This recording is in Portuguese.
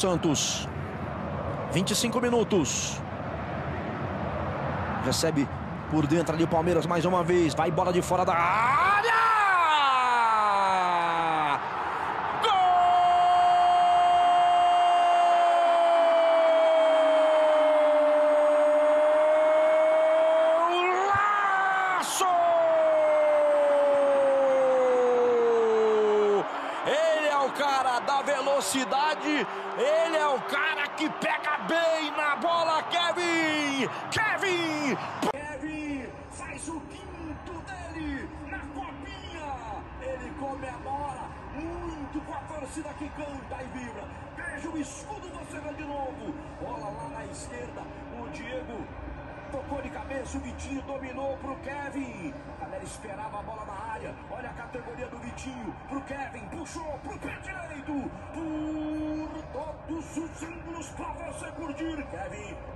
Santos, 25 minutos, recebe por dentro ali o Palmeiras mais uma vez, vai bola de fora da área! Cara da velocidade, ele é o cara que pega bem na bola, Kevin! Kevin faz o quinto dele na Copinha, ele comemora muito com a torcida que canta e vibra, veja o escudo você vê de novo, bola lá na esquerda, o Diego tocou de cabeça, o Vitinho dominou pro Kevin. A galera esperava a bola na área. Olha a categoria do Vitinho. Pro Kevin, puxou pro pé direito. Por todos os ângulos pra você curtir, Kevin.